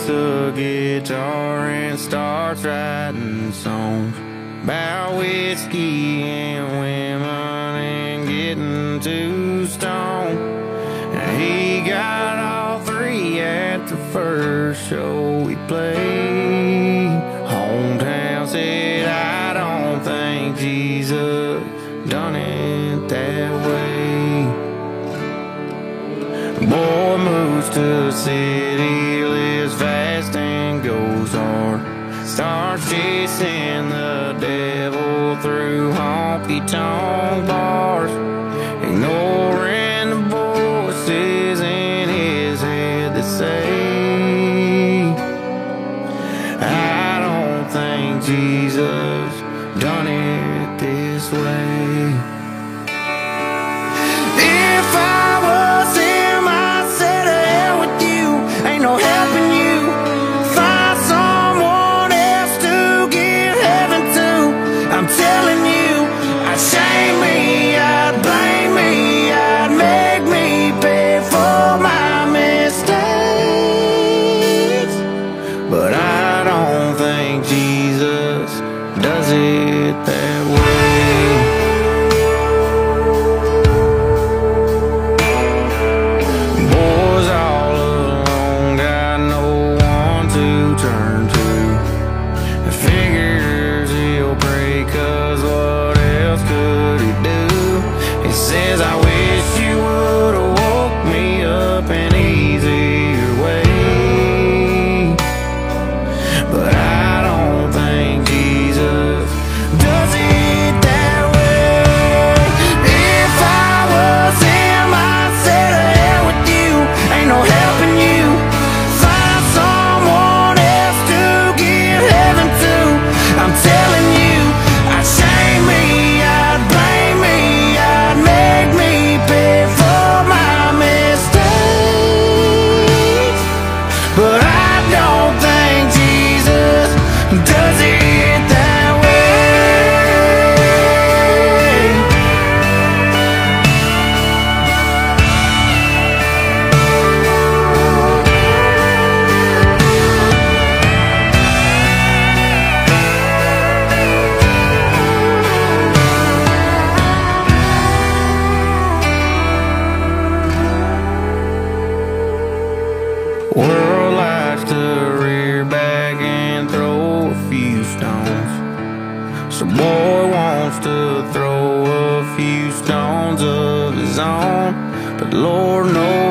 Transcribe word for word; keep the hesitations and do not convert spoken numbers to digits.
gets a guitar and starts writing songs about whiskey and women and getting too stoned. And he got all three at the first show we played. Hometown said, I don't think Jesus done it that way. Boy moves to the city, lives fast and goes hard. Starts chasing the devil through honky-tonk bars, ignoring the voices in his head that say, I don't think Jesus done it this way. World likes to rear back and throw a few stones, so boy wants to throw a few stones of his own, but Lord knows